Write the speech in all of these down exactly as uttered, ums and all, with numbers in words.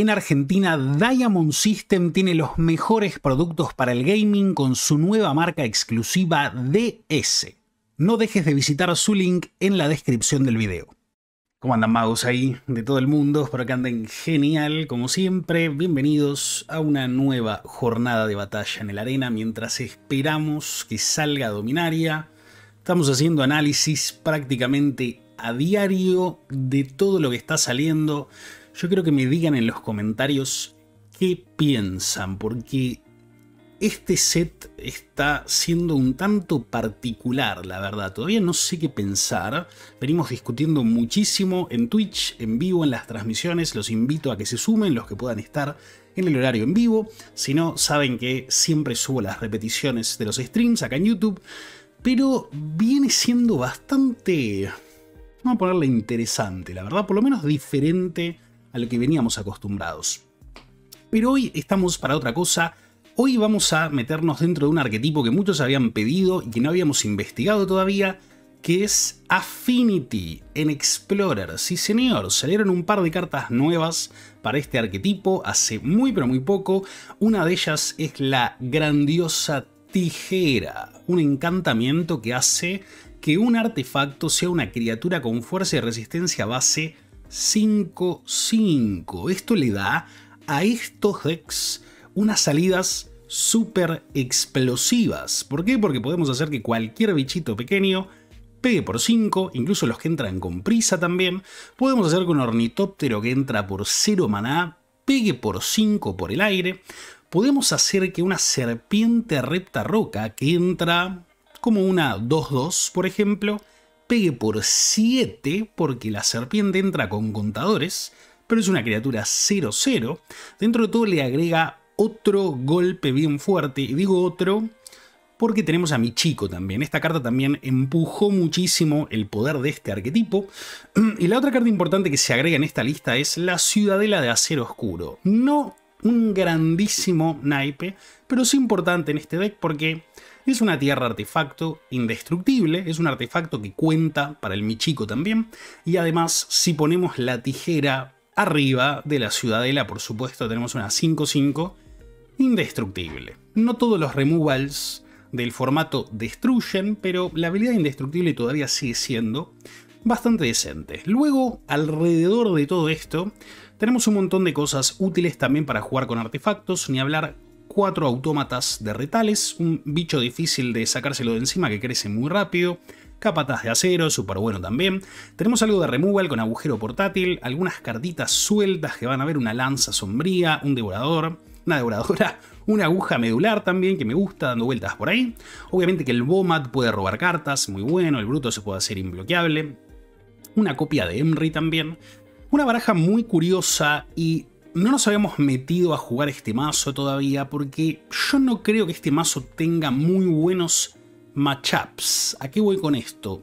En Argentina, Diamond System tiene los mejores productos para el gaming con su nueva marca exclusiva D S. No dejes de visitar su link en la descripción del video. ¿Cómo andan, magos ahí de todo el mundo? Espero que anden genial, como siempre. Bienvenidos a una nueva jornada de batalla en el arena. Mientras esperamos que salga Dominaria, estamos haciendo análisis prácticamente a diario de todo lo que está saliendo. Yo creo que me digan en los comentarios qué piensan, porque este set está siendo un tanto particular, la verdad. Todavía no sé qué pensar. Venimos discutiendo muchísimo en Twitch, en vivo, en las transmisiones. Los invito a que se sumen, los que puedan estar en el horario en vivo. Si no, saben que siempre subo las repeticiones de los streams acá en YouTube. Pero viene siendo bastante, vamos a ponerle interesante, la verdad. Por lo menos diferente a lo que veníamos acostumbrados. Pero hoy estamos para otra cosa. Hoy vamos a meternos dentro de un arquetipo que muchos habían pedido y que no habíamos investigado todavía, que es Affinity en Explorer. Sí señor, salieron un par de cartas nuevas para este arquetipo hace muy pero muy poco. Una de ellas es la grandiosa tijera, un encantamiento que hace que un artefacto sea una criatura con fuerza y resistencia base cinco cinco. Esto le da a estos decks unas salidas súper explosivas. ¿Por qué? Porque podemos hacer que cualquier bichito pequeño pegue por cinco, incluso los que entran con prisa también. Podemos hacer que un ornitóptero que entra por cero maná pegue por cinco por el aire. Podemos hacer que una serpiente reptarroca que entra como una dos dos, por ejemplo, pegue por siete, porque la serpiente entra con contadores, pero es una criatura cero cero. Dentro de todo le agrega otro golpe bien fuerte, y digo otro porque tenemos a Michiko también. Esta carta también empujó muchísimo el poder de este arquetipo. Y la otra carta importante que se agrega en esta lista es la Ciudadela de Acero Oscuro. No un grandísimo naipe, pero sí importante en este deck porque es una tierra artefacto indestructible, es un artefacto que cuenta para el Michiko también. Y además, si ponemos la tijera arriba de la Ciudadela, por supuesto, tenemos una cinco cinco. Indestructible. No todos los removals del formato destruyen, pero la habilidad indestructible todavía sigue siendo bastante decente. Luego, alrededor de todo esto, tenemos un montón de cosas útiles también para jugar con artefactos, ni hablar. Cuatro autómatas de retales, un bicho difícil de sacárselo de encima que crece muy rápido. Capatas de acero, súper bueno también. Tenemos algo de removal con agujero portátil, algunas cartitas sueltas que van a ver, una lanza sombría, un devorador, una devoradora, una aguja medular también que me gusta dando vueltas por ahí. Obviamente que el Bomat puede robar cartas, muy bueno, el Bruto se puede hacer inbloqueable. Una copia de Emry también. Una baraja muy curiosa y no nos habíamos metido a jugar este mazo todavía porque yo no creo que este mazo tenga muy buenos matchups. ¿A qué voy con esto?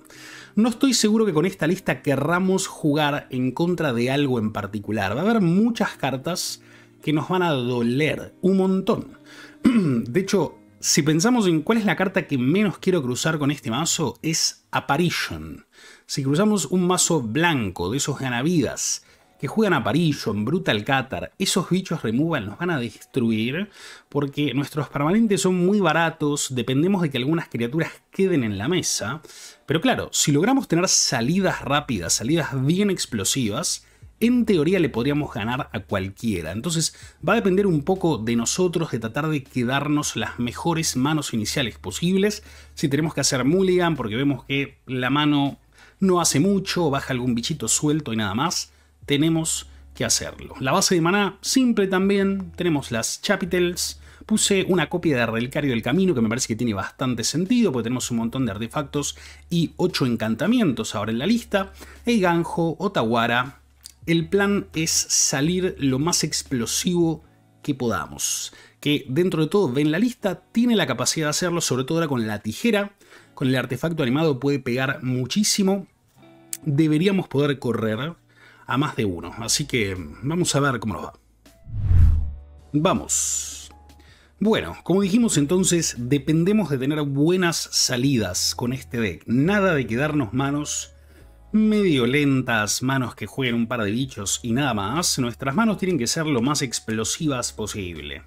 No estoy seguro que con esta lista querramos jugar en contra de algo en particular. Va a haber muchas cartas que nos van a doler un montón. De hecho, si pensamos en cuál es la carta que menos quiero cruzar con este mazo, es Parhelion. Si cruzamos un mazo blanco de esos ganavidas que juegan a Parhelion, Brutal Catar, esos bichos removal nos van a destruir porque nuestros permanentes son muy baratos, dependemos de que algunas criaturas queden en la mesa. Pero claro, si logramos tener salidas rápidas, salidas bien explosivas, en teoría le podríamos ganar a cualquiera. Entonces va a depender un poco de nosotros, de tratar de quedarnos las mejores manos iniciales posibles. Si tenemos que hacer mulligan porque vemos que la mano no hace mucho, baja algún bichito suelto y nada más, tenemos que hacerlo. La base de maná simple también. Tenemos las chapitels. Puse una copia de Relicario del Camino que me parece que tiene bastante sentido porque tenemos un montón de artefactos y ocho encantamientos ahora en la lista. Eiganjo, Otawara. El plan es salir lo más explosivo que podamos. Que dentro de todo, ven la lista, tiene la capacidad de hacerlo, sobre todo ahora con la tijera. Con el artefacto animado puede pegar muchísimo. Deberíamos poder correr a más de uno, así que vamos a ver cómo nos va. Vamos. Bueno, como dijimos entonces, dependemos de tener buenas salidas con este deck. Nada de quedarnos manos medio lentas, manos que jueguen un par de bichos y nada más, nuestras manos tienen que ser lo más explosivas posible.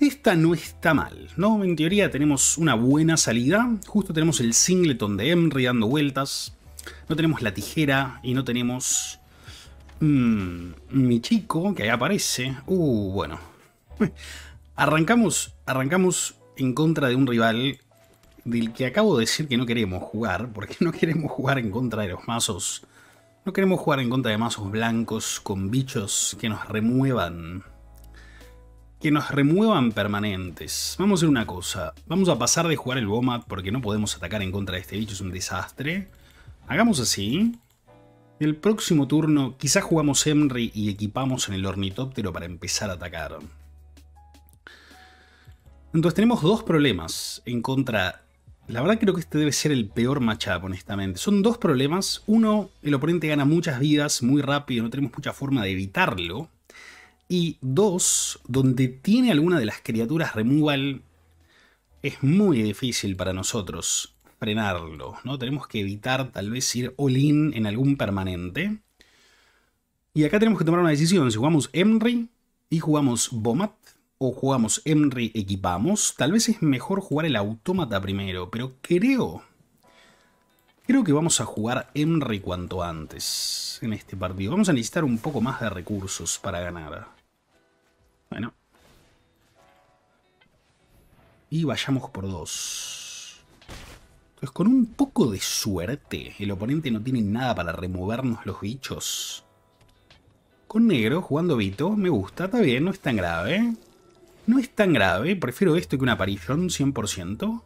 Esta no está mal, ¿no? En teoría tenemos una buena salida, justo tenemos el singleton de Emry dando vueltas, no tenemos la tijera y no tenemos... Mmm, Michiko, que ahí aparece. Uh, bueno. Arrancamos, arrancamos en contra de un rival del que acabo de decir que no queremos jugar, porque no queremos jugar en contra de los mazos. No queremos jugar en contra de mazos blancos con bichos que nos remuevan. Que nos remuevan permanentes. Vamos a hacer una cosa. Vamos a pasar de jugar el Bomat porque no podemos atacar en contra de este bicho. Es un desastre. Hagamos así. El próximo turno quizás jugamos Emry y equipamos en el ornitóptero para empezar a atacar. Entonces tenemos dos problemas en contra. La verdad creo que este debe ser el peor matchup, honestamente. Son dos problemas. Uno, el oponente gana muchas vidas muy rápido. No tenemos mucha forma de evitarlo. Y dos, donde tiene alguna de las criaturas removal, es muy difícil para nosotros frenarlo, ¿no? Tenemos que evitar tal vez ir all-in en algún permanente. Y acá tenemos que tomar una decisión, si jugamos Emry y jugamos Bomat, o jugamos Emry equipamos, tal vez es mejor jugar el autómata primero, pero creo... Creo que vamos a jugar Emry cuanto antes en este partido. Vamos a necesitar un poco más de recursos para ganar. Bueno. Y vayamos por dos. Entonces con un poco de suerte, el oponente no tiene nada para removernos los bichos. Con negro, jugando Vito, me gusta, está bien, no es tan grave. No es tan grave, prefiero esto que una aparición, cien por ciento.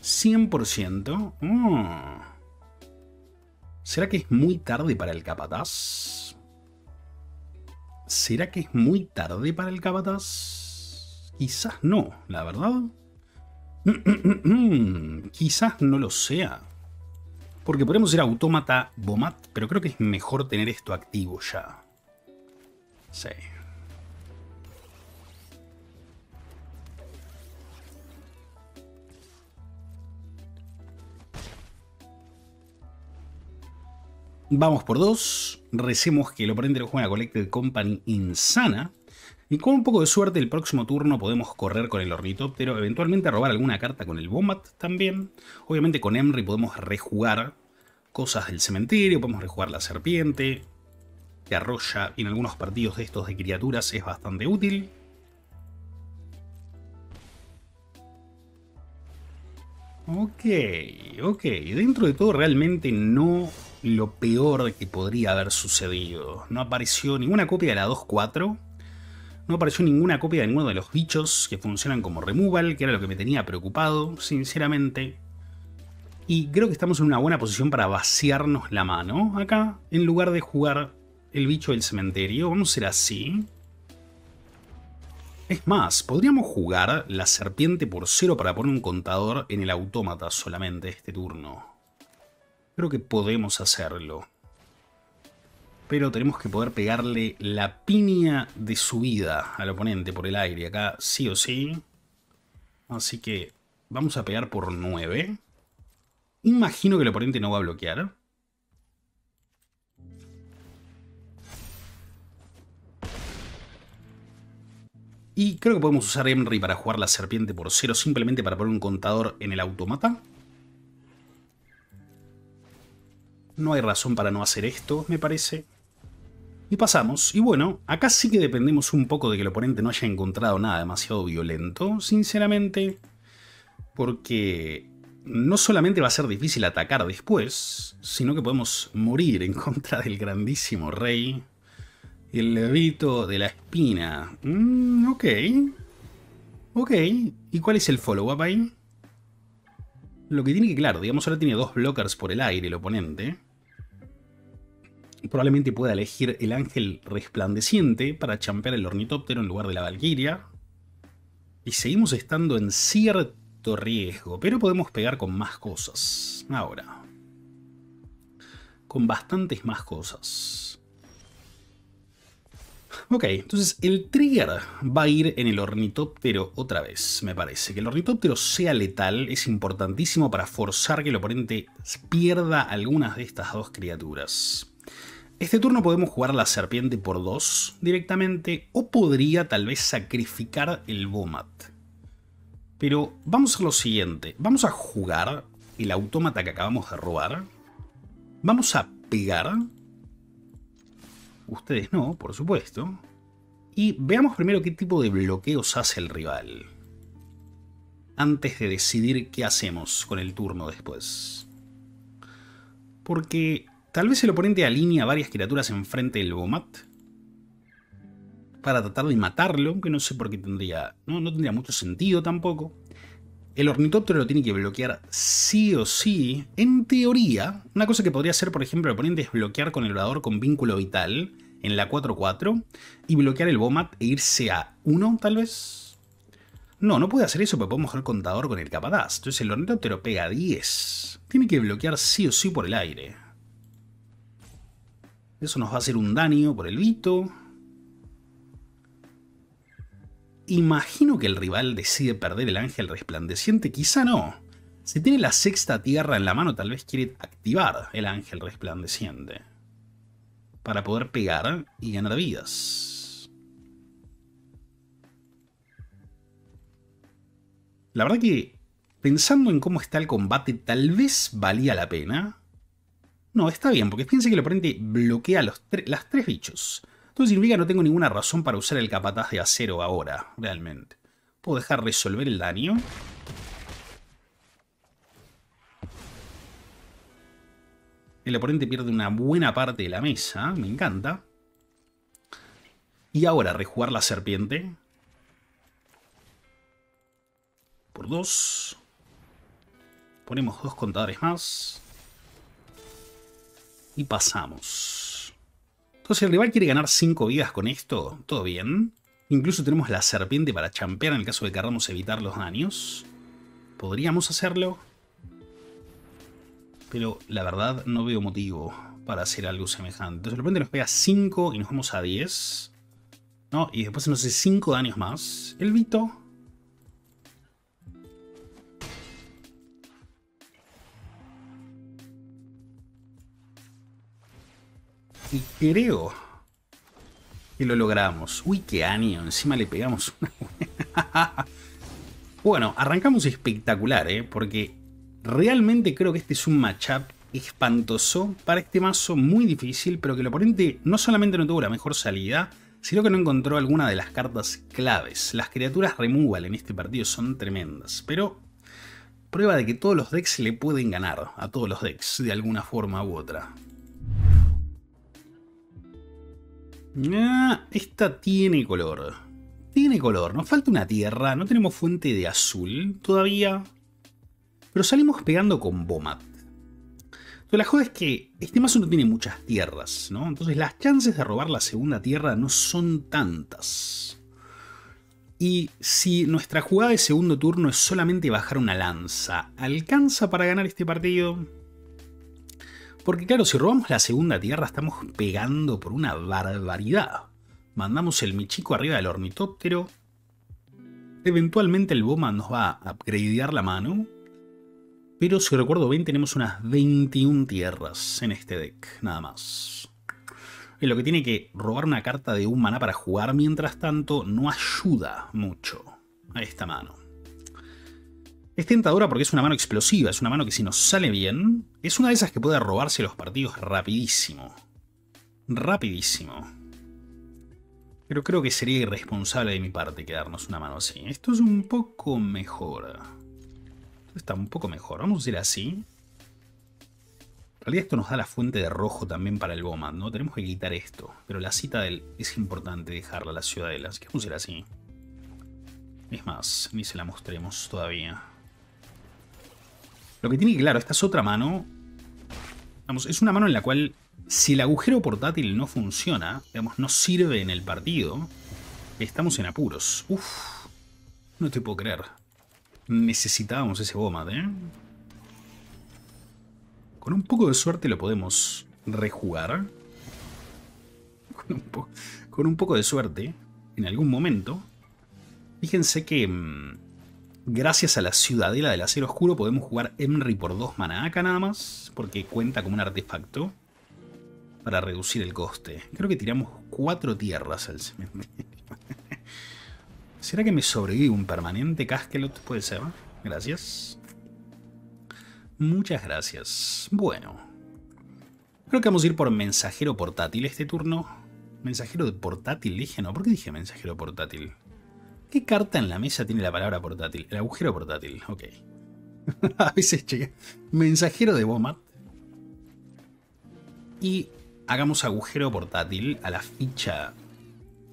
cien por ciento. Oh. ¿Será que es muy tarde para el capataz? ¿Será que es muy tarde para el capataz? Quizás no, la verdad. Quizás no lo sea. Porque podemos ir autómata Bomat, pero creo que es mejor tener esto activo ya. Sí. Vamos por dos, recemos que el oponente lo juega Collected Company insana. Y con un poco de suerte el próximo turno podemos correr con el ornitóptero, eventualmente robar alguna carta con el Bomat también. Obviamente con Emry podemos rejugar cosas del cementerio, podemos rejugar la serpiente, que arrolla en algunos partidos de estos de criaturas es bastante útil. Ok, ok, dentro de todo realmente no... lo peor que podría haber sucedido. No apareció ninguna copia de la dos cuatro. No apareció ninguna copia de ninguno de los bichos que funcionan como removal, que era lo que me tenía preocupado, sinceramente. Y creo que estamos en una buena posición para vaciarnos la mano. Acá, en lugar de jugar el bicho del cementerio, vamos a hacer así. Es más, podríamos jugar la serpiente por cero para poner un contador en el autómata solamente este turno. Creo que podemos hacerlo. Pero tenemos que poder pegarle la piña de su vida al oponente por el aire. Acá sí o sí. Así que vamos a pegar por nueve. Imagino que el oponente no va a bloquear. Y creo que podemos usar Emry para jugar la serpiente por cero. Simplemente para poner un contador en el automata. No hay razón para no hacer esto, me parece. Y pasamos. Y bueno, acá sí que dependemos un poco de que el oponente no haya encontrado nada demasiado violento, sinceramente. Porque no solamente va a ser difícil atacar después, sino que podemos morir en contra del grandísimo rey. El Vito de la espina. Mm, ok. Ok. ¿Y cuál es el follow-up ahí? Lo que tiene que, claro, digamos, ahora tiene dos blockers por el aire el oponente. Probablemente pueda elegir el Ángel Resplandeciente para champear el ornitóptero en lugar de la Valquiria. Y seguimos estando en cierto riesgo, pero podemos pegar con más cosas. Ahora. Con bastantes más cosas. Ok, entonces el trigger va a ir en el ornitóptero otra vez, me parece. Que el ornitóptero sea letal es importantísimo para forzar que el oponente pierda algunas de estas dos criaturas. Este turno podemos jugar a la serpiente por dos directamente, o podría tal vez sacrificar el Bomat. Pero vamos a hacer lo siguiente, vamos a jugar el autómata que acabamos de robar, vamos a pegar... Ustedes no, por supuesto. Y veamos primero qué tipo de bloqueos hace el rival, antes de decidir qué hacemos con el turno después. Porque tal vez el oponente alinea varias criaturas enfrente del Bomat para tratar de matarlo, que no sé por qué tendría... No, no tendría mucho sentido tampoco. El ornitóptero lo tiene que bloquear sí o sí. En teoría, una cosa que podría hacer, por ejemplo, el oponente es bloquear con el orador con vínculo vital en la cuatro cuatro y bloquear el Bomat e irse a uno, tal vez. No, no puede hacer eso porque podemos jugar contador con el capataz. Entonces el ornitóptero pega diez. Tiene que bloquear sí o sí por el aire. Eso nos va a hacer un daño por el Vito. Imagino que el rival decide perder el Ángel Resplandeciente, quizá no. Si tiene la sexta tierra en la mano, tal vez quiere activar el Ángel Resplandeciente para poder pegar y ganar vidas. La verdad que, pensando en cómo está el combate, tal vez valía la pena. No, está bien, porque fíjense que el oponente bloquea los tre las tres bichos. Entonces significa que no tengo ninguna razón para usar el capataz de acero ahora, realmente. Puedo dejar resolver el daño. El oponente pierde una buena parte de la mesa, me encanta. Y ahora rejugar la serpiente. Por dos. Ponemos dos contadores más. Y pasamos. Entonces el rival quiere ganar cinco vidas con esto, todo bien. Incluso tenemos la serpiente para champear en el caso de que queramos evitar los daños. Podríamos hacerlo. Pero la verdad no veo motivo para hacer algo semejante. Entonces de repente nos pega cinco y nos vamos a diez. ¿No? Y después nos hace cinco daños más. El Vito. Y creo que lo logramos. Uy, qué año. Encima le pegamos una buena. Bueno, arrancamos espectacular, ¿eh? Porque realmente creo que este es un matchup espantoso para este mazo, muy difícil, pero que el oponente no solamente no tuvo la mejor salida, sino que no encontró alguna de las cartas claves. Las criaturas removal en este partido son tremendas, pero prueba de que todos los decks le pueden ganar a todos los decks de alguna forma u otra. Ah, esta tiene color. Tiene color. Nos falta una tierra. No tenemos fuente de azul todavía. Pero salimos pegando con Bomat. Entonces la joda es que este mazo no tiene muchas tierras, ¿no? Entonces las chances de robar la segunda tierra no son tantas. Y si nuestra jugada de segundo turno es solamente bajar una lanza, ¿alcanza para ganar este partido? Porque claro, si robamos la segunda tierra estamos pegando por una barbaridad. Mandamos el Michiko arriba del ornitóptero. Eventualmente el Bomat nos va a upgradear la mano. Pero si recuerdo bien tenemos unas veintiuna tierras en este deck, nada más. En lo que tiene que robar una carta de un maná para jugar mientras tanto no ayuda mucho a esta mano. Es tentadora porque es una mano explosiva, es una mano que si nos sale bien, es una de esas que puede robarse los partidos rapidísimo. Rapidísimo. Pero creo que sería irresponsable de mi parte quedarnos una mano así. Esto es un poco mejor. Esto está un poco mejor, vamos a ir así. En realidad esto nos da la fuente de rojo también para el Bomat, ¿no? Tenemos que quitar esto, pero la cita del es importante dejarla a la ciudadela, así que vamos a ir así. Es más, ni se la mostremos todavía. Lo que tiene que, claro, esta es otra mano. Vamos, es una mano en la cual, si el agujero portátil no funciona, digamos, no sirve en el partido, estamos en apuros. Uf, no te puedo creer. Necesitábamos ese Bomat, ¿eh? Con un poco de suerte lo podemos rejugar. Con un, po con un poco de suerte, en algún momento, fíjense que mmm, gracias a la Ciudadela del Acero Oscuro podemos jugar Emry por dos maná acá nada más, porque cuenta como un artefacto para reducir el coste. Creo que tiramos cuatro tierras al cementerio. ¿Será que me sobrevive un permanente Caskelot? Puede ser, ¿eh? Gracias. Muchas gracias. Bueno. Creo que vamos a ir por mensajero portátil este turno. Mensajero de portátil, dije no. ¿Por qué dije mensajero portátil? ¿Qué carta en la mesa tiene la palabra portátil? El agujero portátil, ok. A veces llega. Mensajero de Bomat. Y hagamos agujero portátil a la ficha.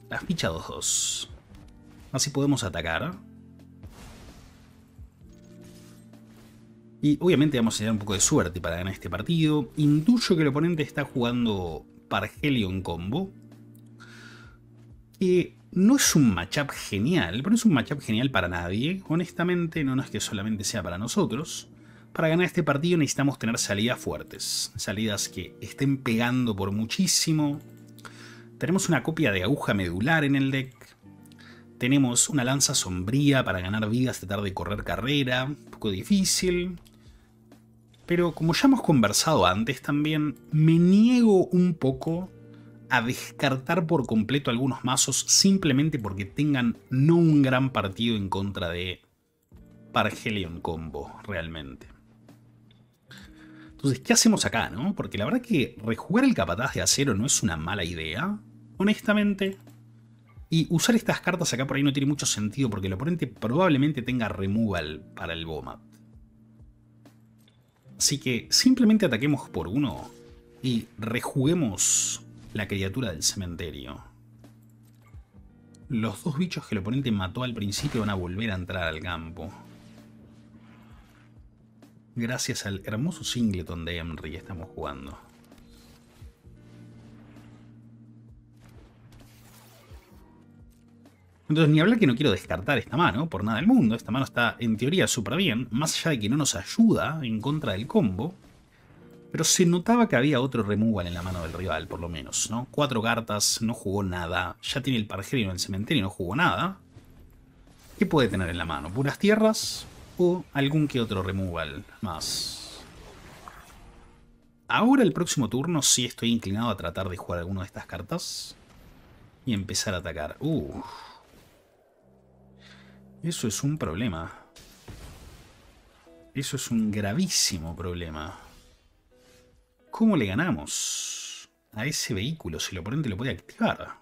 La ficha dos dos. Así podemos atacar. Y obviamente vamos a tener un poco de suerte para ganar este partido. Intuyo que el oponente está jugando Parhelion combo. Que no es un matchup genial, pero es un matchup genial para nadie. Honestamente, no, no es que solamente sea para nosotros. Para ganar este partido necesitamos tener salidas fuertes. Salidas que estén pegando por muchísimo. Tenemos una copia de aguja medular en el deck. Tenemos una lanza sombría para ganar vidas, tratar de correr carrera. Un poco difícil. Pero como ya hemos conversado antes también, me niego un poco a descartar por completo algunos mazos simplemente porque tengan no un gran partido en contra de Parhelion combo, realmente. Entonces, ¿qué hacemos acá, no? Porque la verdad que rejugar el Capataz de Acero no es una mala idea, honestamente. Y usar estas cartas acá por ahí no tiene mucho sentido porque el oponente probablemente tenga removal para el Bomat. Así que simplemente ataquemos por uno y rejuguemos la criatura del cementerio. Los dos bichos que el oponente mató al principio van a volver a entrar al campo. Gracias al hermoso singleton de Emry estamos jugando. Entonces ni hablar que no quiero descartar esta mano, por nada del mundo. Esta mano está en teoría súper bien, más allá de que no nos ayuda en contra del combo. Pero se notaba que había otro removal en la mano del rival, por lo menos, ¿no? Cuatro cartas, no jugó nada. Ya tiene el Parhelion en el cementerio y no jugó nada. ¿Qué puede tener en la mano? ¿Puras tierras o algún que otro removal más? Ahora el próximo turno sí estoy inclinado a tratar de jugar alguna de estas cartas. Y empezar a atacar. Uh. Eso es un problema. Eso es un gravísimo problema. ¿Cómo le ganamos a ese vehículo si el oponente lo puede activar?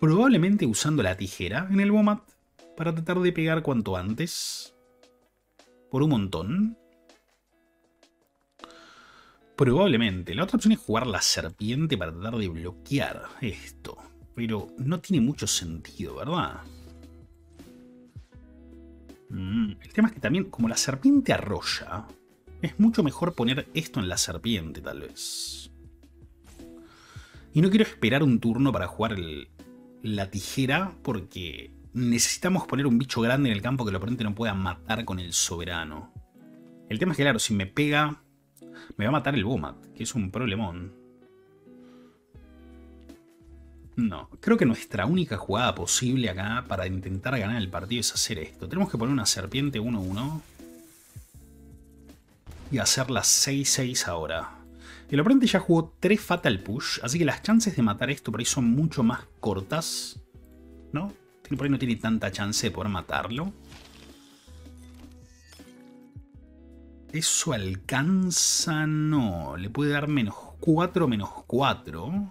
Probablemente usando la tijera en el Bomat para tratar de pegar cuanto antes. Por un montón. Probablemente. La otra opción es jugar la serpiente para tratar de bloquear esto. Pero no tiene mucho sentido, ¿verdad? El tema es que también, como la serpiente arrolla, es mucho mejor poner esto en la serpiente, tal vez. Y no quiero esperar un turno para jugar el, la tijera, porque necesitamos poner un bicho grande en el campo que el oponente no pueda matar con el soberano. El tema es que, claro, si me pega, me va a matar el Bomat, que es un problemón. No, creo que nuestra única jugada posible acá para intentar ganar el partido es hacer esto. Tenemos que poner una serpiente uno uno y hacer la seis seis ahora. El oponente ya jugó tres Fatal Push, así que las chances de matar esto por ahí son mucho más cortas, ¿no? Por ahí no tiene tanta chance de poder matarlo. Eso alcanza, no. Le puede dar menos cuatro, menos cuatro.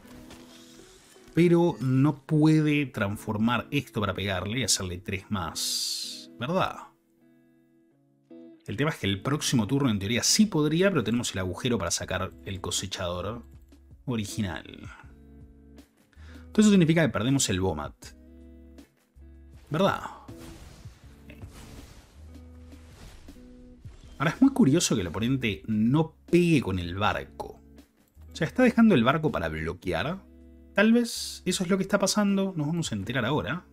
Pero no puede transformar esto para pegarle y hacerle tres más, ¿verdad? El tema es que el próximo turno en teoría sí podría, pero tenemos el agujero para sacar el cosechador original. Todo eso significa que perdemos el Bomat, ¿verdad? Ahora es muy curioso que el oponente no pegue con el barco. O sea, está dejando el barco para bloquear. Tal vez eso es lo que está pasando, nos vamos a enterar ahora.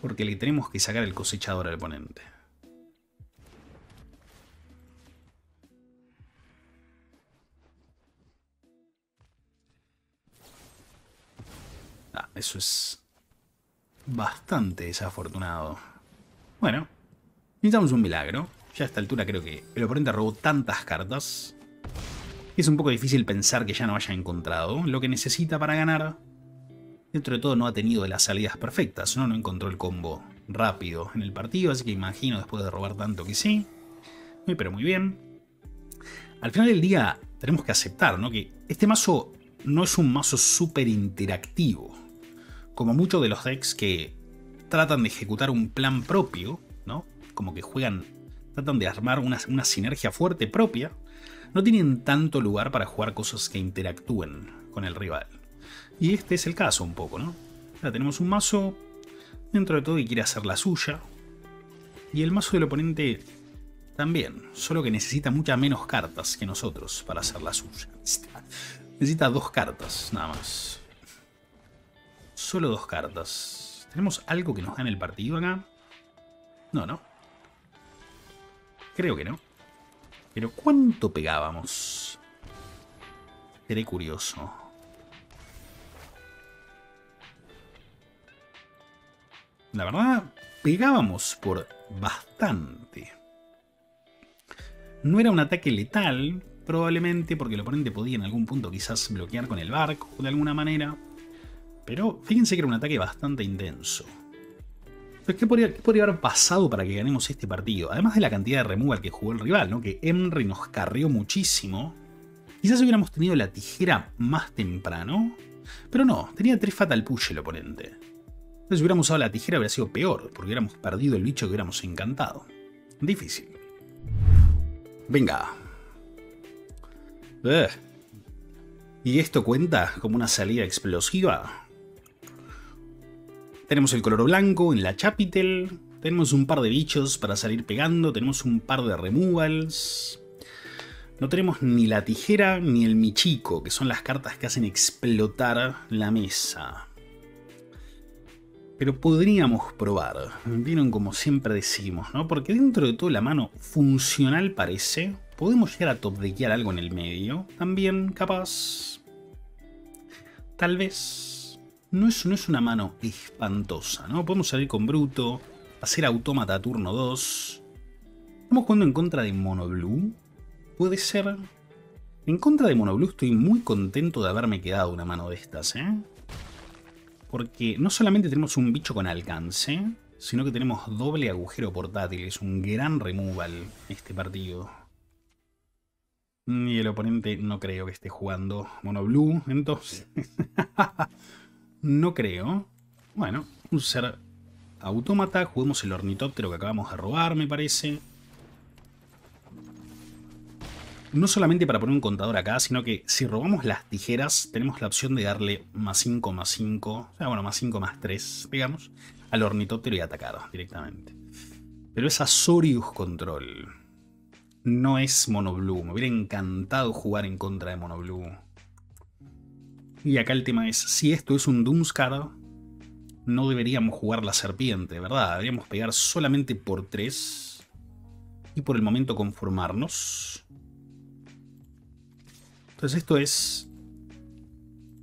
Porque le tenemos que sacar el cosechador al oponente. Eso es bastante desafortunado. Bueno, necesitamos un milagro. Ya a esta altura creo que el oponente robó tantas cartas. Es un poco difícil pensar que ya no haya encontrado lo que necesita para ganar. Dentro de todo no ha tenido las salidas perfectas, ¿no? No encontró el combo rápido en el partido, así que imagino después de robar tanto que sí. Muy pero muy bien. Al final del día tenemos que aceptar, ¿no? Que este mazo no es un mazo súper interactivo. Como muchos de los decks que tratan de ejecutar un plan propio, ¿no? Como que juegan, tratan de armar una, una sinergia fuerte propia. No tienen tanto lugar para jugar cosas que interactúen con el rival. Y este es el caso un poco, ¿no? Ya tenemos un mazo dentro de todo que quiere hacer la suya. Y el mazo del oponente también. Solo que necesita muchas menos cartas que nosotros para hacer la suya. Necesita, necesita dos cartas, nada más. Solo dos cartas. ¿Tenemos algo que nos gane el partido acá? No, no. Creo que no. Pero ¿cuánto pegábamos? Seré curioso. La verdad, pegábamos por bastante. No era un ataque letal, probablemente, porque el oponente podía en algún punto quizás bloquear con el barco de alguna manera. Pero fíjense que era un ataque bastante intenso. Pues, ¿qué, podría, ¿Qué podría haber pasado para que ganemos este partido? Además de la cantidad de removal que jugó el rival, ¿no? Que Emry nos carrió muchísimo. Quizás hubiéramos tenido la tijera más temprano. Pero no, tenía tres Fatal Push el oponente. Entonces si hubiéramos usado la tijera hubiera sido peor, porque hubiéramos perdido el bicho que hubiéramos encantado. Difícil. Venga. Ugh. ¿Y esto cuenta como una salida explosiva? Tenemos el color blanco en la Chapitel, tenemos un par de bichos para salir pegando, tenemos un par de removals. No tenemos ni la tijera ni el Michiko, que son las cartas que hacen explotar la mesa. Pero podríamos probar, vieron como siempre decimos, ¿no? Porque dentro de todo la mano funcional parece, podemos llegar a topdequear algo en el medio, también capaz. Tal vez. No es, no es una mano espantosa, ¿no? Podemos salir con Bruto, hacer Autómata turno dos. ¿Estamos jugando en contra de Monoblue? Puede ser. En contra de Monoblue estoy muy contento de haberme quedado una mano de estas, ¿eh? Porque no solamente tenemos un bicho con alcance, sino que tenemos doble agujero portátil. Es un gran removal este partido. Y el oponente no creo que esté jugando Monoblue, entonces... No creo. Bueno, un ser autómata. Juguemos el ornitóptero que acabamos de robar, me parece. No solamente para poner un contador acá, sino que si robamos las tijeras, tenemos la opción de darle más cinco, más cinco. O sea, bueno, más cinco, más tres, digamos, al ornitóptero y atacar directamente. Pero es Azorius Control. No es Monoblue. Me hubiera encantado jugar en contra de Monoblue. Y acá el tema es, si esto es un Doomscar, no deberíamos jugar la serpiente, ¿verdad? Deberíamos pegar solamente por tres. Y por el momento conformarnos. Entonces esto es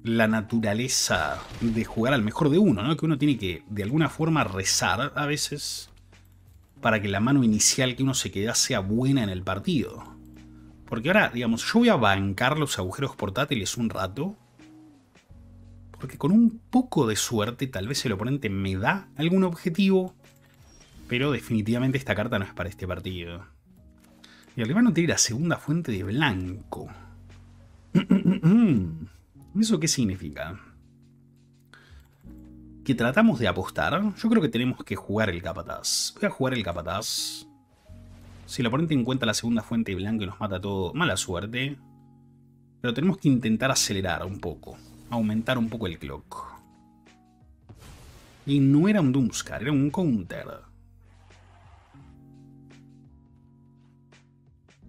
la naturaleza de jugar al mejor de uno, ¿no? Que uno tiene que, de alguna forma, rezar a veces para que la mano inicial que uno se queda sea buena en el partido. Porque ahora, digamos, yo voy a bancar los agujeros portátiles un rato. Porque con un poco de suerte tal vez el oponente me da algún objetivo. Pero definitivamente esta carta no es para este partido. Y el rival no tiene la segunda fuente de blanco. ¿Eso qué significa? ¿Que tratamos de apostar? Yo creo que tenemos que jugar el capataz. Voy a jugar el capataz. Si el oponente encuentra la segunda fuente de blanco y nos mata todo, mala suerte. Pero tenemos que intentar acelerar un poco. Aumentar un poco el clock. Y no era un Doomscar, era un counter.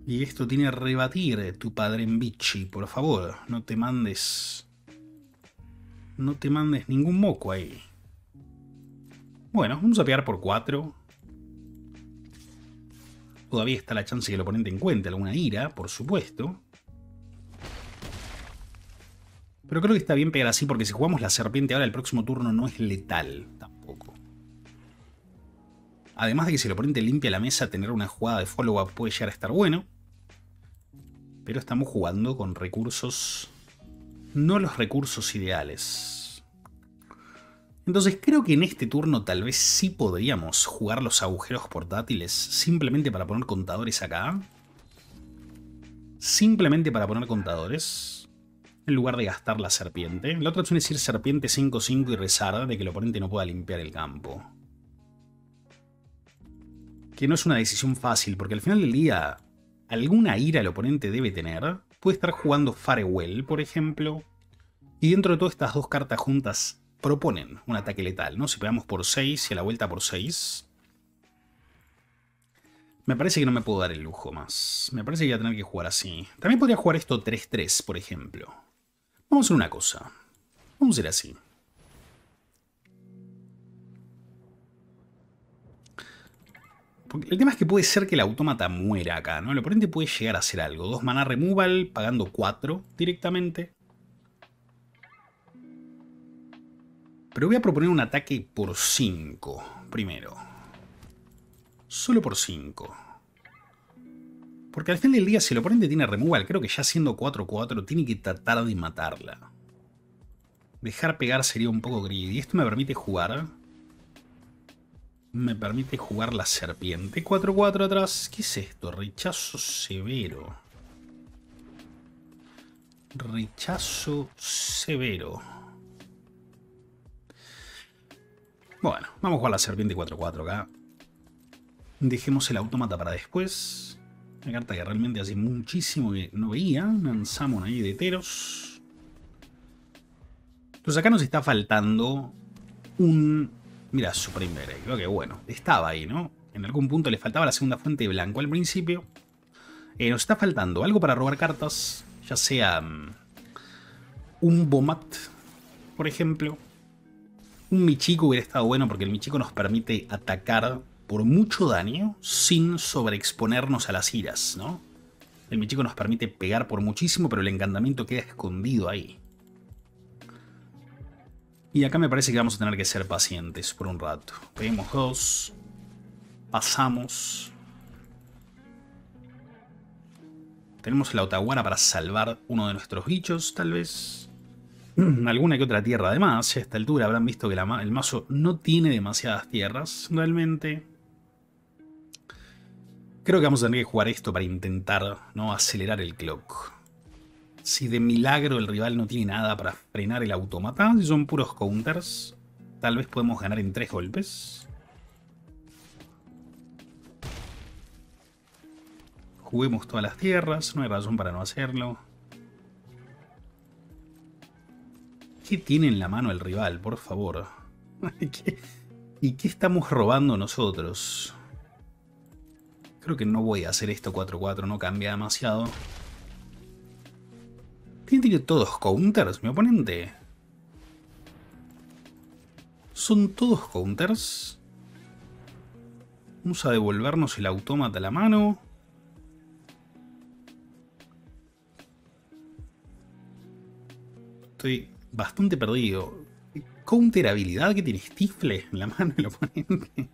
Y esto tiene que rebatir tu padre en bichi. Por favor, no te mandes... No te mandes ningún moco ahí. Bueno, vamos a pegar por cuatro. Todavía está la chance que el oponente encuentre alguna ira, por supuesto. Pero creo que está bien pegar así, porque si jugamos la serpiente ahora, el próximo turno no es letal tampoco. Además de que si el oponente limpia la mesa, tener una jugada de follow-up puede llegar a estar bueno. Pero estamos jugando con recursos... no los recursos ideales. Entonces creo que en este turno tal vez sí podríamos jugar los agujeros portátiles simplemente para poner contadores acá. Simplemente para poner contadores. En lugar de gastar la serpiente. La otra opción es ir serpiente cinco cinco y rezar de que el oponente no pueda limpiar el campo. Que no es una decisión fácil, porque al final del día alguna ira el oponente debe tener. Puede estar jugando Farewell, por ejemplo. Y dentro de todas estas dos cartas juntas proponen un ataque letal, ¿no? Si pegamos por seis y a la vuelta por seis. Me parece que no me puedo dar el lujo más. Me parece que voy a tener que jugar así. También podría jugar esto tres tres, por ejemplo. Vamos a hacer una cosa. Vamos a ir así. Porque el tema es que puede ser que el autómata muera acá, ¿no? El oponente puede llegar a hacer algo. Dos maná removal, pagando cuatro directamente. Pero voy a proponer un ataque por cinco primero. Solo por cinco. Porque al fin del día, si el oponente tiene removal, creo que ya siendo cuatro cuatro, tiene que tratar de matarla. Dejar pegar sería un poco greedy. Y esto me permite jugar... me permite jugar la serpiente. cuatro cuatro atrás. ¿Qué es esto? Rechazo severo. Rechazo severo. Bueno, vamos a jugar la serpiente cuatro cuatro acá. Dejemos el autómata para después. Una carta que realmente hace muchísimo que no veía. Un Ansamon ahí de teros. Entonces acá nos está faltando un... mira, Supreme Direct, creo que bueno, estaba ahí, ¿no? En algún punto le faltaba la segunda fuente de blanco al principio. Eh, nos está faltando algo para robar cartas, ya sea um, un Bomat, por ejemplo. Un Michiko hubiera estado bueno porque el Michiko nos permite atacar por mucho daño sin sobreexponernos a las iras, ¿no? El Michiko nos permite pegar por muchísimo, pero el encantamiento queda escondido ahí. Y acá me parece que vamos a tener que ser pacientes por un rato. Pedimos dos. Pasamos. Tenemos la Otawara para salvar uno de nuestros bichos, tal vez. Alguna que otra tierra además. A esta altura habrán visto que la ma el mazo no tiene demasiadas tierras, realmente. Creo que vamos a tener que jugar esto para intentar no acelerar el clock. Si de milagro el rival no tiene nada para frenar el autómata, si son puros counters, tal vez podemos ganar en tres golpes. Juguemos todas las tierras, no hay razón para no hacerlo. ¿Qué tiene en la mano el rival, por favor? ¿Y qué estamos robando nosotros? Creo que no voy a hacer esto cuatro cuatro, no cambia demasiado. ¿Quién tiene todos counters, mi oponente? ¿Son todos counters? Vamos a devolvernos el autómata a la mano. Estoy bastante perdido. ¿Counter habilidad que tiene Stifle en la mano del oponente?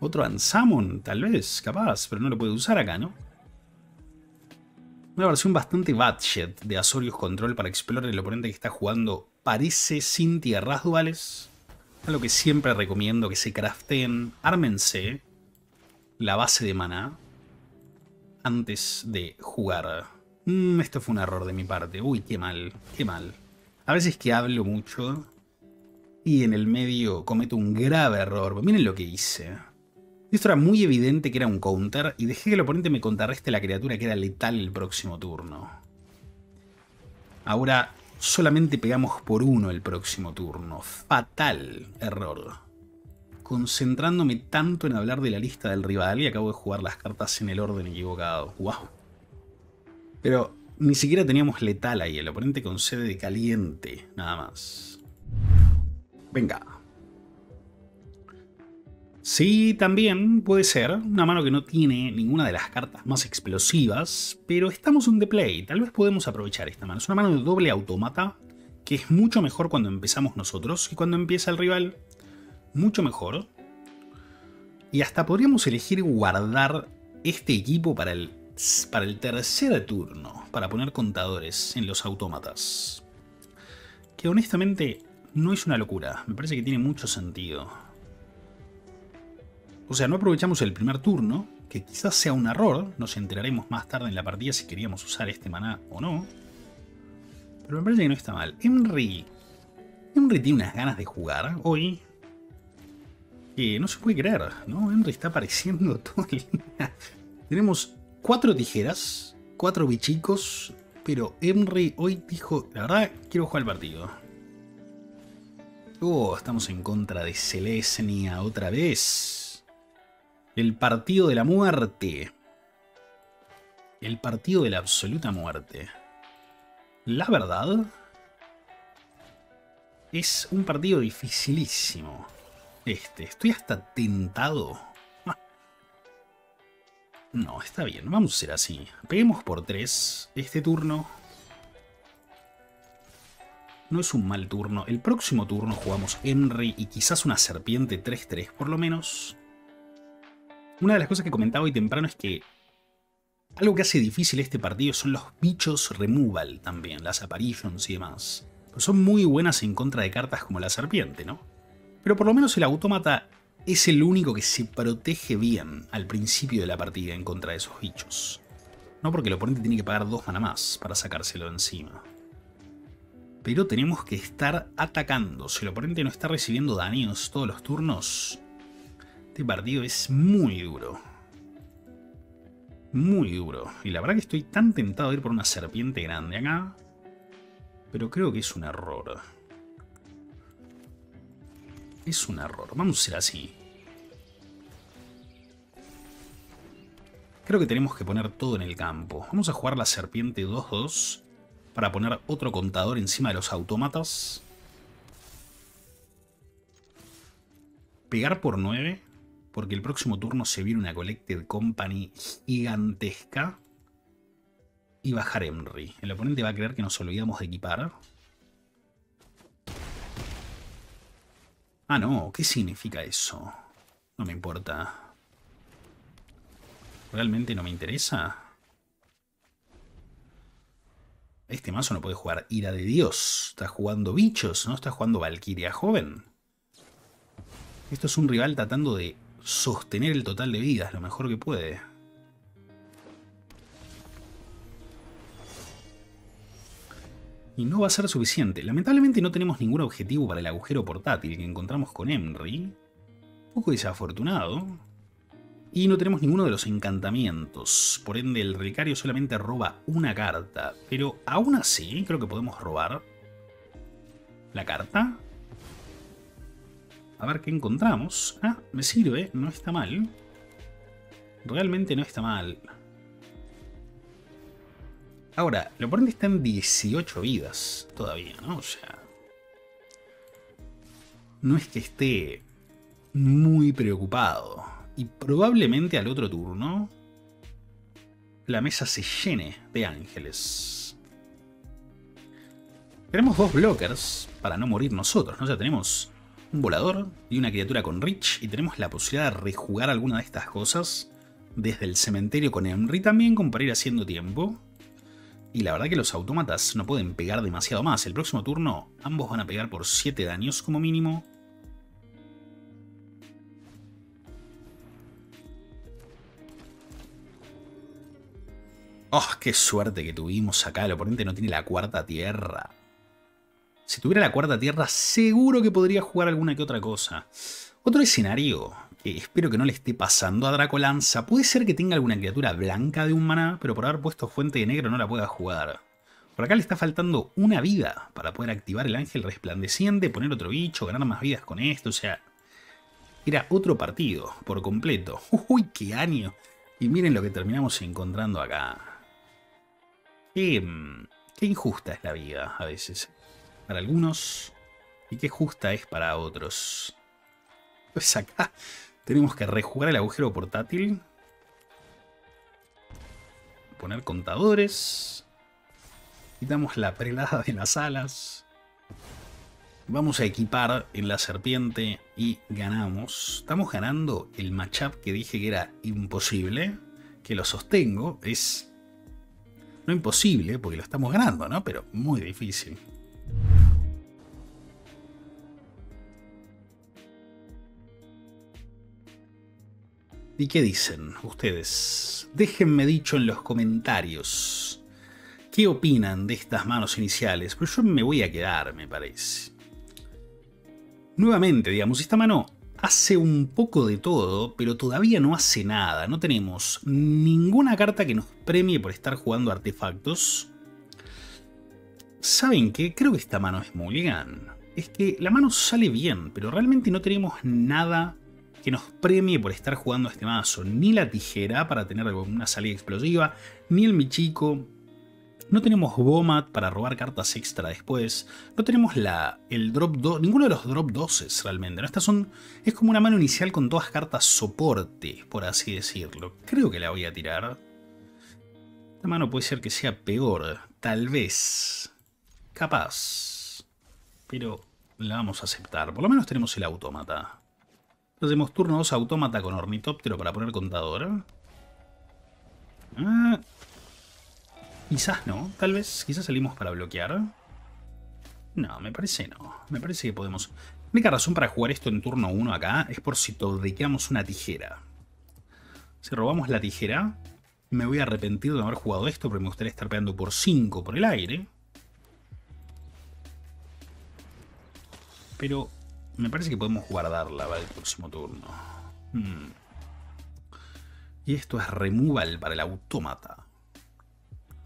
Otro Ansamon, tal vez, capaz, pero no lo puede usar acá, ¿no? Una versión bastante budget de Azorius Control para Explorer. El oponente que está jugando parece sin tierras duales. A lo que siempre recomiendo que se crafteen. Ármense la base de maná antes de jugar. Mm, esto fue un error de mi parte. Uy, qué mal, qué mal. A veces que hablo mucho y en el medio cometo un grave error. Miren lo que hice. Esto era muy evidente que era un counter y dejé que el oponente me contrarreste la criatura que era letal el próximo turno. Ahora solamente pegamos por uno el próximo turno. Fatal error. Concentrándome tanto en hablar de la lista del rival y acabo de jugar las cartas en el orden equivocado. ¡Wow! Pero ni siquiera teníamos letal ahí. El oponente concede de caliente, nada más. Venga. Sí, también puede ser. Una mano que no tiene ninguna de las cartas más explosivas, pero estamos en The Play. Tal vez podemos aprovechar esta mano. Es una mano de doble autómata, que es mucho mejor cuando empezamos nosotros y cuando empieza el rival. Mucho mejor. Y hasta podríamos elegir guardar este equipo para el, para el tercer turno, para poner contadores en los autómatas. Que honestamente no es una locura. Me parece que tiene mucho sentido. O sea, no aprovechamos el primer turno, que quizás sea un error. Nos enteraremos más tarde en la partida si queríamos usar este maná o no. Pero me parece que no está mal. Emry. Emry tiene unas ganas de jugar hoy. Que no se puede creer, ¿no? Emry está apareciendo todo el día. Tenemos cuatro tijeras, cuatro bichicos, pero Emry hoy dijo, la verdad, quiero jugar el partido. Oh, estamos en contra de Celestia otra vez. El partido de la muerte. El partido de la absoluta muerte. La verdad, es un partido dificilísimo. Este, estoy hasta tentado. No, está bien, vamos a ser así. Peguemos por tres este turno. No es un mal turno. El próximo turno jugamos Emry y quizás una serpiente tres tres por lo menos. Una de las cosas que comentaba hoy temprano es que algo que hace difícil este partido son los bichos removal también, las apparitions y demás. Pero son muy buenas en contra de cartas como la serpiente, ¿no? Pero por lo menos el autómata es el único que se protege bien al principio de la partida en contra de esos bichos. No porque el oponente tiene que pagar dos maná más para sacárselo encima. Pero tenemos que estar atacando. Si el oponente no está recibiendo daños todos los turnos, este partido es muy duro. Muy duro. Y la verdad que estoy tan tentado de ir por una serpiente grande acá. Pero creo que es un error. Es un error, vamos a ser así. Creo que tenemos que poner todo en el campo. Vamos a jugar la serpiente dos dos para poner otro contador encima de los autómatas. Pegar por nueve, porque el próximo turno se viene una Collected Company gigantesca. Y bajar Emry. El oponente va a creer que nos olvidamos de equipar. Ah, no, ¿qué significa eso? No me importa. ¿Realmente no me interesa? Este mazo no puede jugar Ira de Dios. Está jugando bichos, ¿no? Está jugando Valquiria joven. Esto es un rival tratando de sostener el total de vidas lo mejor que puede. Y no va a ser suficiente. Lamentablemente no tenemos ningún objetivo para el agujero portátil que encontramos con Emry. Un poco desafortunado. Y no tenemos ninguno de los encantamientos. Por ende, el relicario solamente roba una carta. Pero aún así, creo que podemos robar la carta. A ver qué encontramos. Ah, me sirve. No está mal. Realmente no está mal. Ahora, el oponente está en dieciocho vidas todavía, ¿no? O sea, no es que esté muy preocupado. Y probablemente al otro turno la mesa se llene de ángeles. Tenemos dos blockers para no morir nosotros, ¿no? O sea, tenemos un volador y una criatura con Reach. Y tenemos la posibilidad de rejugar alguna de estas cosas desde el cementerio con Emry también, como para ir haciendo tiempo. Y la verdad que los autómatas no pueden pegar demasiado más. El próximo turno ambos van a pegar por siete daños como mínimo. ¡Oh, qué suerte que tuvimos acá! El oponente no tiene la cuarta tierra. Si tuviera la cuarta tierra, seguro que podría jugar alguna que otra cosa. Otro escenario que espero que no le esté pasando a Dracolanza. Puede ser que tenga alguna criatura blanca de un maná, pero por haber puesto fuente de negro no la pueda jugar. Por acá le está faltando una vida para poder activar el ángel resplandeciente, poner otro bicho, ganar más vidas con esto. O sea, era otro partido por completo. ¡Uy, qué año! Y miren lo que terminamos encontrando acá. Qué, qué injusta es la vida a veces para algunos y qué justa es para otros. Pues acá Tenemos que rejugar el agujero portátil. Poner contadores. Quitamos la prelada de las alas. Vamos a equipar en la serpiente y ganamos. Estamos ganando el matchup que dije que era imposible. Que lo sostengo. Es no imposible porque lo estamos ganando, ¿no? Pero muy difícil. ¿Y qué dicen ustedes? Déjenme dicho en los comentarios. ¿Qué opinan de estas manos iniciales? Pero yo me voy a quedar, me parece. Nuevamente, digamos, esta mano hace un poco de todo, pero todavía no hace nada. No tenemos ninguna carta que nos premie por estar jugando artefactos. ¿Saben qué? Creo que esta mano es mulligan. Es que la mano sale bien, pero realmente no tenemos nada que nos premie por estar jugando a este mazo. Ni la tijera para tener una salida explosiva, ni el Michiko. No tenemos Bomat para robar cartas extra después. No tenemos la, el drop dos, ninguno de los drop doses realmente, ¿no? Estas son, es como una mano inicial con todas cartas soporte, por así decirlo. Creo que la voy a tirar. Esta mano puede ser que sea peor, tal vez, capaz, pero la vamos a aceptar. Por lo menos tenemos el autómata. Hacemos turno dos autómata con ornitóptero para poner contador. Ah, quizás no, tal vez. Quizás salimos para bloquear. No, me parece no. Me parece que podemos. La única razón para jugar esto en turno uno acá es por si todequeamos una tijera. Si robamos la tijera, me voy a arrepentir de haber jugado esto porque me gustaría estar pegando por cinco por el aire. Pero me parece que podemos guardarla para el próximo turno. Hmm. Y esto es removal para el autómata.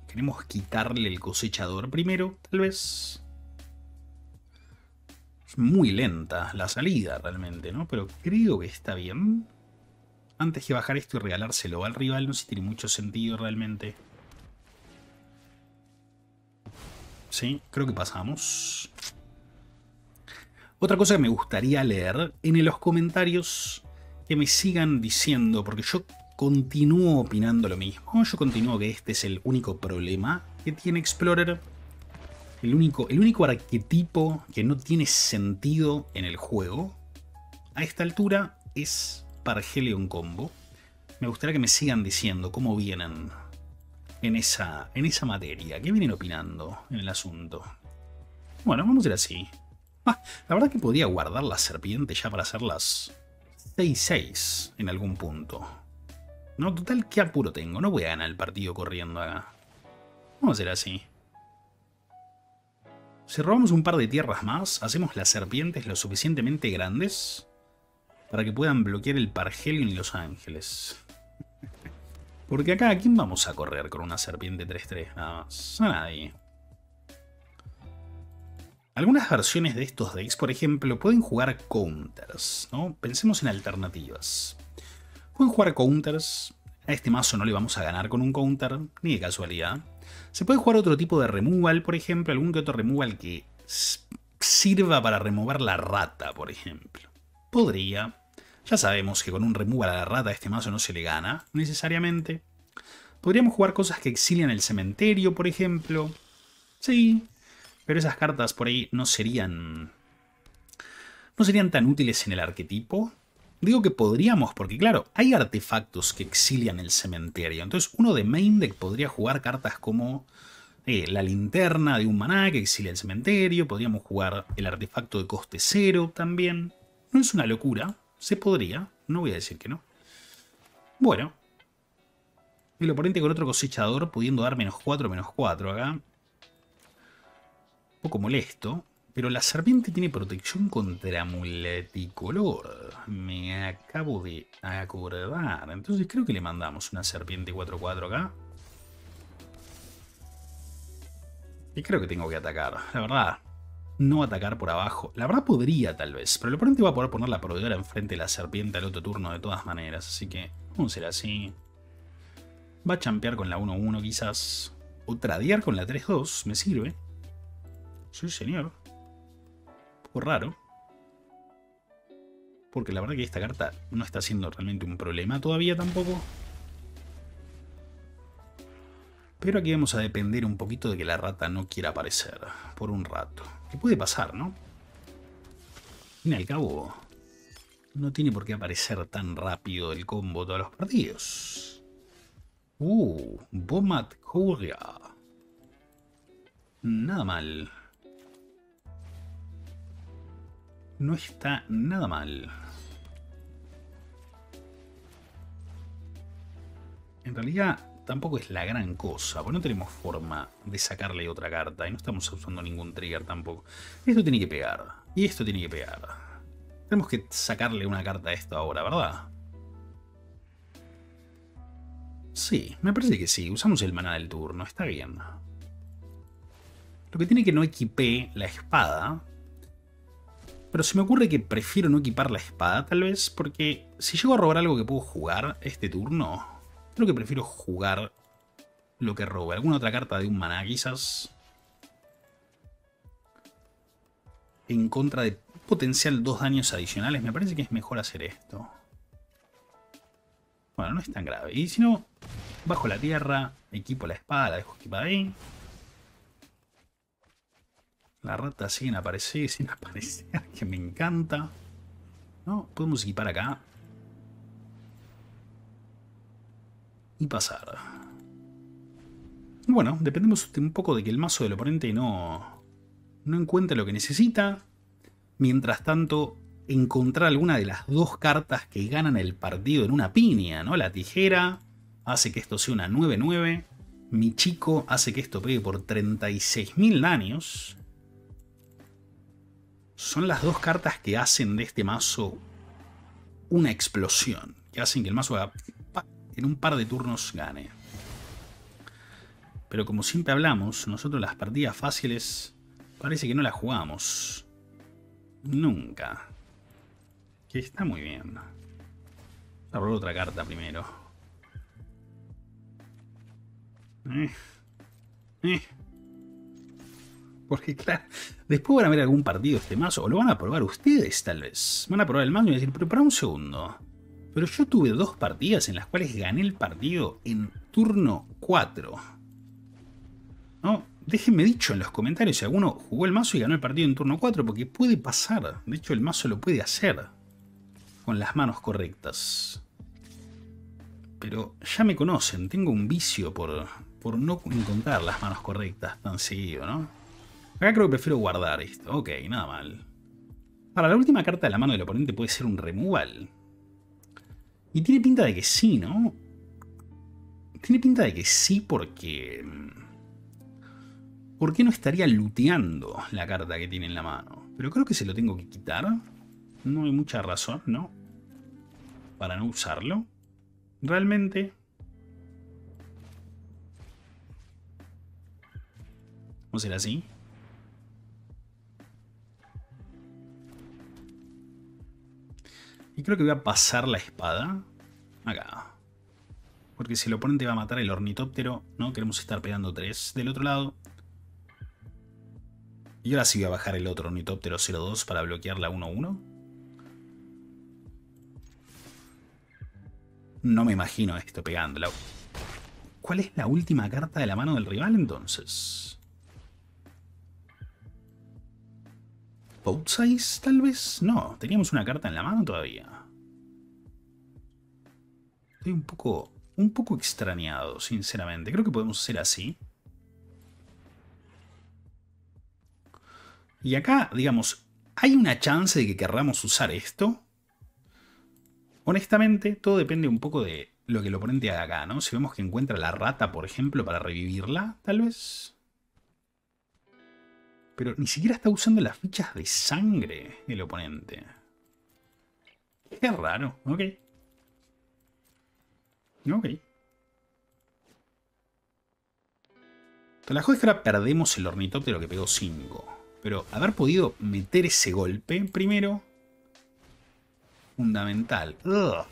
Queremos quitarle el cosechador primero, tal vez. Es muy lenta la salida realmente, ¿no? Pero creo que está bien. Antes que bajar esto y regalárselo al rival, no sé si tiene mucho sentido realmente. Sí, creo que pasamos. Otra cosa que me gustaría leer en los comentarios, que me sigan diciendo, porque yo continúo opinando lo mismo. Yo continúo que este es el único problema que tiene Explorer. El único, el único arquetipo que no tiene sentido en el juego a esta altura es Parhelion Combo. Me gustaría que me sigan diciendo cómo vienen en esa, en esa materia. ¿Qué vienen opinando en el asunto? Bueno, vamos a ir así. Ah, la verdad que podía guardar la serpiente ya para hacerlas seis seis en algún punto. No, total, qué apuro tengo. No voy a ganar el partido corriendo acá. Vamos a hacer así. Si robamos un par de tierras más, hacemos las serpientes lo suficientemente grandes para que puedan bloquear el Parhelion y los ángeles. Porque acá, ¿a quién vamos a correr con una serpiente tres tres? Nada más. A nadie. Algunas versiones de estos decks, por ejemplo, pueden jugar counters, ¿no? Pensemos en alternativas. Pueden jugar counters. A este mazo no le vamos a ganar con un counter, ni de casualidad. Se puede jugar otro tipo de removal, por ejemplo. Algún que otro removal que sirva para remover la rata, por ejemplo. Podría. Ya sabemos que con un removal a la rata a este mazo no se le gana, necesariamente. Podríamos jugar cosas que exilian el cementerio, por ejemplo. Sí. Pero esas cartas por ahí no serían, no serían tan útiles en el arquetipo. Digo que podríamos, porque claro, hay artefactos que exilian el cementerio. Entonces uno de main deck podría jugar cartas como eh, la linterna de un maná que exilia el cementerio. Podríamos jugar el artefacto de coste cero también. No es una locura, se podría, no voy a decir que no. Bueno, el oponente con otro cosechador pudiendo dar menos cuatro, menos cuatro acá. Poco molesto, pero la serpiente tiene protección contra multicolor. Me acabo de acordar. Entonces creo que le mandamos una serpiente cuatro cuatro acá. Y creo que tengo que atacar. La verdad, no atacar por abajo. La verdad podría tal vez, pero el oponente va a poder poner la proveedora enfrente de la serpiente al otro turno de todas maneras. Así que vamos a ser así. Va a champear con la uno uno quizás. O tradear con la tres dos, me sirve. Sí, señor. Un poco raro. Porque la verdad que esta carta no está siendo realmente un problema todavía tampoco. Pero aquí vamos a depender un poquito de que la rata no quiera aparecer por un rato. Que puede pasar, ¿no? Al fin y al cabo, no tiene por qué aparecer tan rápido el combo todos los partidos. Uh, Bomat Korea. Nada mal. No está nada mal. En realidad tampoco es la gran cosa, porque no tenemos forma de sacarle otra carta y no estamos usando ningún trigger tampoco. Esto tiene que pegar, y esto tiene que pegar. Tenemos que sacarle una carta a esto ahora, ¿verdad? Sí, me parece que sí, usamos el maná del turno, está bien. Lo que tiene que no equipé la espada. Pero se me ocurre que prefiero no equipar la espada, tal vez, porque si llego a robar algo que puedo jugar este turno, creo que prefiero jugar lo que robe. Alguna otra carta de un maná, quizás. En contra de potencial dos daños adicionales, me parece que es mejor hacer esto. Bueno, no es tan grave. Y si no, bajo la tierra, equipo la espada, la dejo equipada ahí. La rata siguen aparecer, sin aparecer, que me encanta. No, podemos equipar acá. Y pasar. Bueno, dependemos un poco de que el mazo del oponente no, no encuentre lo que necesita. Mientras tanto, encontrar alguna de las dos cartas que ganan el partido en una piña, ¿no? La tijera hace que esto sea una nueve nueve. Michiko hace que esto pegue por treinta y seis mil daños. Son las dos cartas que hacen de este mazo una explosión. Que hacen que el mazo haga, en un par de turnos gane. Pero como siempre hablamos, nosotros las partidas fáciles parece que no las jugamos. Nunca. Que está muy bien. Voy a probar otra carta primero. Eh. Eh. Porque claro, después van a ver algún partido este mazo, o lo van a probar ustedes tal vez. Van a probar el mazo y van a decir, pero para un segundo. Pero yo tuve dos partidas en las cuales gané el partido en turno cuatro. ¿No? Déjenme dicho en los comentarios si alguno jugó el mazo y ganó el partido en turno cuatro, porque puede pasar. De hecho el mazo lo puede hacer con las manos correctas. Pero ya me conocen, tengo un vicio por, por no encontrar las manos correctas tan seguido, ¿no? Acá creo que prefiero guardar esto. Ok, nada mal. Para la última carta de la mano del oponente puede ser un removal. Y tiene pinta de que sí, ¿no? Tiene pinta de que sí porque... ¿Por qué no estaría looteando la carta que tiene en la mano? Pero creo que se lo tengo que quitar. No hay mucha razón, ¿no? Para no usarlo. Realmente... Vamos a ir así. Y creo que voy a pasar la espada acá. Porque si el oponente va a matar el ornitóptero, no queremos estar pegando tres del otro lado. Y ahora sí voy a bajar el otro ornitóptero cero dos para bloquear la uno uno. No me imagino esto pegándola. ¿Cuál es la última carta de la mano del rival entonces? ¿Outsize tal vez? No, teníamos una carta en la mano todavía. Estoy un poco, un poco extrañado, sinceramente. Creo que podemos hacer así. Y acá, digamos, ¿hay una chance de que querramos usar esto? Honestamente, todo depende un poco de lo que el oponente haga acá, ¿no? Si vemos que encuentra la rata, por ejemplo, para revivirla, tal vez... Pero ni siquiera está usando las fichas de sangre el oponente. Qué raro. Ok. Ok. Te la jodas que ahora perdemos el ornitóptero que pegó cinco. Pero haber podido meter ese golpe primero... Fundamental. Ugh.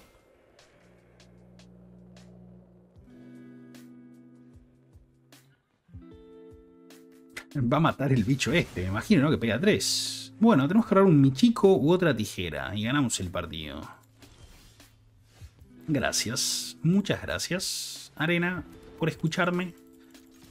Va a matar el bicho este, me imagino, ¿no? Que pega tres. Bueno, tenemos que agarrar un Michiko u otra tijera y ganamos el partido. Gracias, muchas gracias, Arena, por escucharme.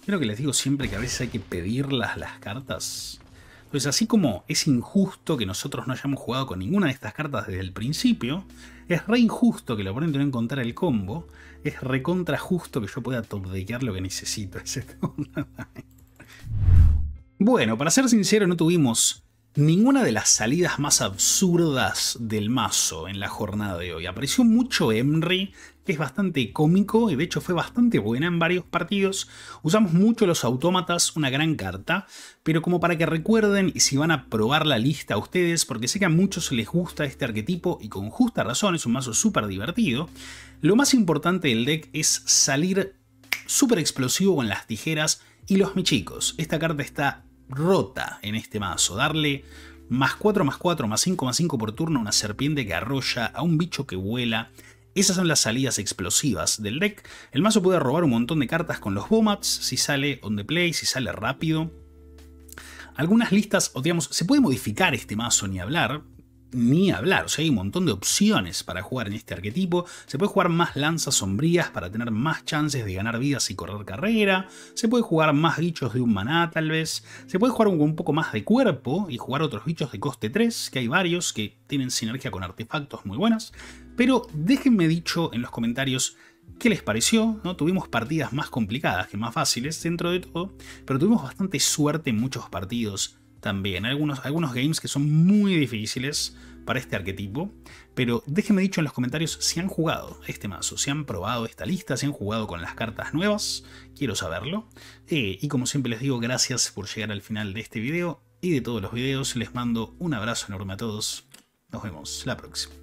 Creo que les digo siempre que a veces hay que pedirlas las cartas. Entonces, así como es injusto que nosotros no hayamos jugado con ninguna de estas cartas desde el principio, es re injusto que el oponente no encontrara el combo, es recontra justo que yo pueda topdequear lo que necesito. Bueno, para ser sincero, no tuvimos ninguna de las salidas más absurdas del mazo en la jornada de hoy. Apareció mucho Emry, que es bastante cómico y de hecho fue bastante buena en varios partidos. Usamos mucho los autómatas, una gran carta, pero como para que recuerden y si van a probar la lista a ustedes, porque sé que a muchos les gusta este arquetipo y con justa razón, es un mazo súper divertido. Lo más importante del deck es salir súper explosivo con las tijeras y los michicos. Esta carta está rota en este mazo, darle más cuatro, más cuatro, más cinco, más cinco por turno a una serpiente que arrolla, a un bicho que vuela. Esas son las salidas explosivas del deck. El mazo puede robar un montón de cartas con los Bomats, si sale on the play, si sale rápido. Algunas listas, o digamos, se puede modificar este mazo, ni hablar, ni hablar. O sea, hay un montón de opciones para jugar en este arquetipo. Se puede jugar más lanzas sombrías para tener más chances de ganar vidas y correr carrera. Se puede jugar más bichos de un maná, tal vez. Se puede jugar un, un poco más de cuerpo y jugar otros bichos de coste tres, que hay varios que tienen sinergia con artefactos muy buenas. Pero déjenme dicho en los comentarios qué les pareció, ¿no? Tuvimos partidas más complicadas que más fáciles dentro de todo, pero tuvimos bastante suerte en muchos partidos también. Algunos, algunos games que son muy difíciles para este arquetipo, pero déjenme dicho en los comentarios si han jugado este mazo, si han probado esta lista, si han jugado con las cartas nuevas, quiero saberlo. Eh, y como siempre les digo, gracias por llegar al final de este video y de todos los videos. Les mando un abrazo enorme a todos. Nos vemos la próxima.